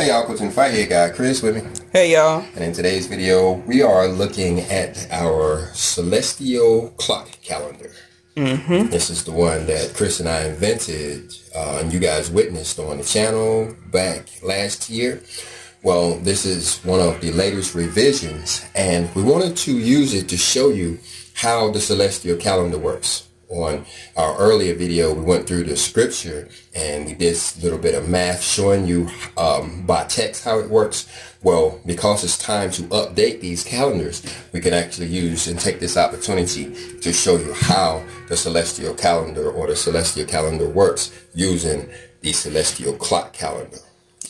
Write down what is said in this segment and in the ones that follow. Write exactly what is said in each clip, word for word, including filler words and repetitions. Hey y'all, Coach in the Fight here, guy Chris with me. Hey y'all. And in today's video, we are looking at our celestial clock calendar. Mm-hmm. This is the one that Chris and I invented, uh, and you guys witnessed on the channel back last year. Well, this is one of the latest revisions, and we wanted to use it to show you how the celestial calendar works. On our earlier video, we went through the scripture and we did a little bit of math showing you um, by text how it works. Well, because it's time to update these calendars, we can actually use and take this opportunity to show you how the celestial calendar or the celestial calendar works using the celestial clock calendar.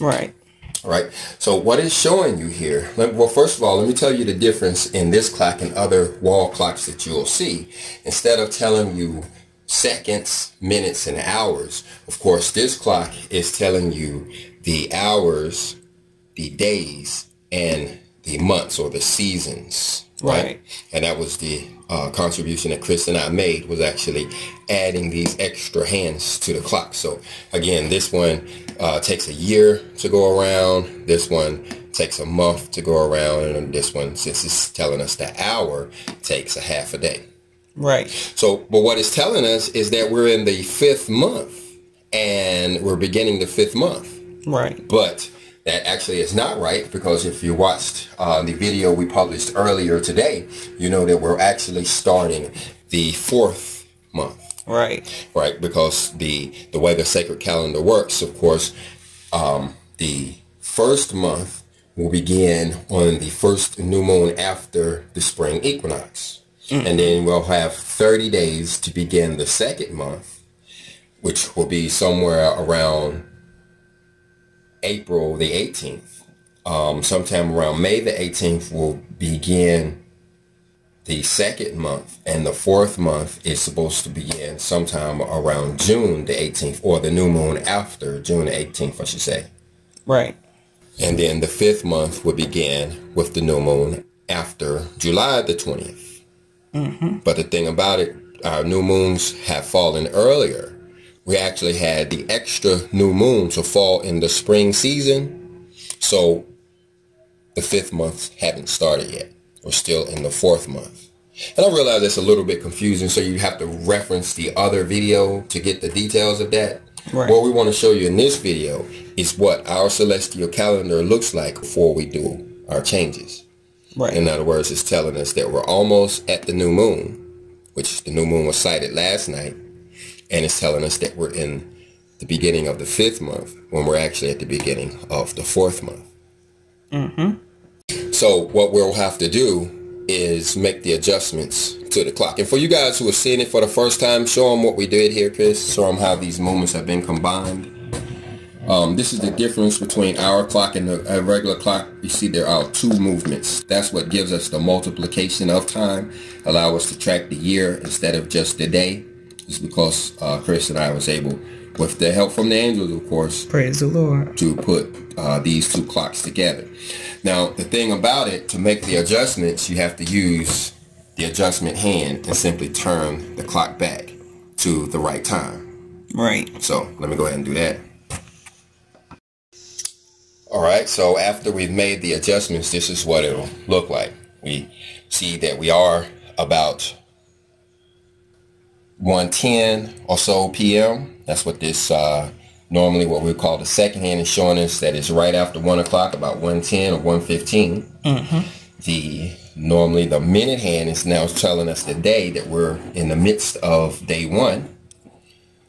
Right. All right. So what it's showing you here, well, first of all, let me tell you the difference in this clock and other wall clocks that you'll see. Instead of telling you seconds, minutes, and hours, of course, this clock is telling you the hours, the days, and the months or the seasons. Right. Right. And that was the uh, contribution that Chris and I made, was actually adding these extra hands to the clock. So again, this one uh, takes a year to go around. This one takes a month to go around. And this one, since it's telling us the hour, takes a half a day. Right. So, but what it's telling us is that we're in the fifth month and we're beginning the fifth month. Right. But that actually is not right, because if you watched uh, the video we published earlier today, you know that we're actually starting the fourth month. Right. Right, because the, the way the sacred calendar works, of course, um, the first month will begin on the first new moon after the spring equinox. Mm. And then we'll have thirty days to begin the second month, which will be somewhere around April the eighteenth. Um, sometime around May the eighteenth will begin the second month, and the fourth month is supposed to begin sometime around June the eighteenth, or the new moon after June the eighteenth, I should say. Right. And then the fifth month would begin with the new moon after July the twentieth. Mm-hmm. But the thing about it, our new moons have fallen earlier. We actually had the extra new moon to fall in the spring season, so the fifth month hadn't started yet. We're still in the fourth month. And I realize it's a little bit confusing, so you have to reference the other video to get the details of that. Right. What we want to show you in this video is what our celestial calendar looks like before we do our changes. Right. In other words, it's telling us that we're almost at the new moon, which the new moon was sighted last night. And it's telling us that we're in the beginning of the fifth month, when we're actually at the beginning of the fourth month. Mm-hmm. So what we'll have to do is make the adjustments to the clock. And for you guys who are seeing it for the first time, show them what we did here, Chris. Show them how these moments have been combined. Um, this is the difference between our clock and a regular clock. You see there are two movements. That's what gives us the multiplication of time, allow us to track the year instead of just the day. It's because uh, Chris and I was able, with the help from the angels, of course, praise the Lord, to put uh, these two clocks together. Now, the thing about it, to make the adjustments, you have to use the adjustment hand and simply turn the clock back to the right time. Right. So let me go ahead and do that. All right. So after we've made the adjustments, this is what it'll look like. We see that we are about one ten or so p m. That's what this uh, normally what we call the second hand is showing us, that it's right after one o'clock, about one ten or one fifteen. Mm-hmm. The normally the minute hand is now telling us the day that we're in the midst of day one.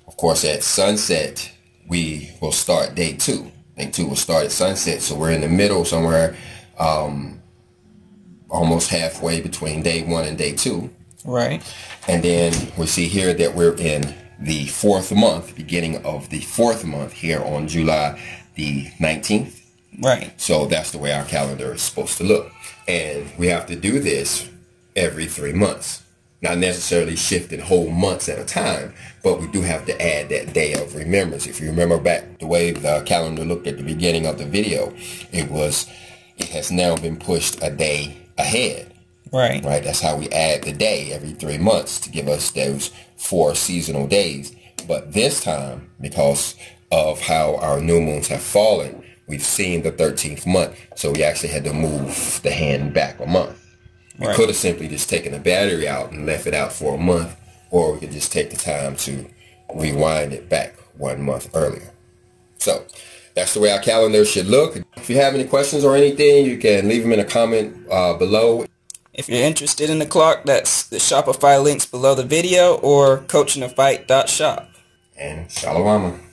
Of course, at sunset we will start day two. Day two will start at sunset, so we're in the middle somewhere, um, almost halfway between day one and day two. Right. And then we see here that we're in the fourth month, beginning of the fourth month here on July the nineteenth. Right. So that's the way our calendar is supposed to look. And we have to do this every three months. Not necessarily shifting whole months at a time, but we do have to add that day of remembrance. If you remember back the way the calendar looked at the beginning of the video, it was, it has now been pushed a day ahead. Right. Right. That's how we add the day every three months to give us those four seasonal days. But this time, because of how our new moons have fallen, We've seen the thirteenth month, so we actually had to move the hand back a month. We right. could have simply just taken the battery out and left it out for a month, or we could just take the time to rewind it back one month earlier. So that's the way our calendar should look. If you have any questions or anything, you can leave them in a comment uh, below. If you're interested in the clock, that's the Shopify links below the video or coach in the fight dot shop. And shalom.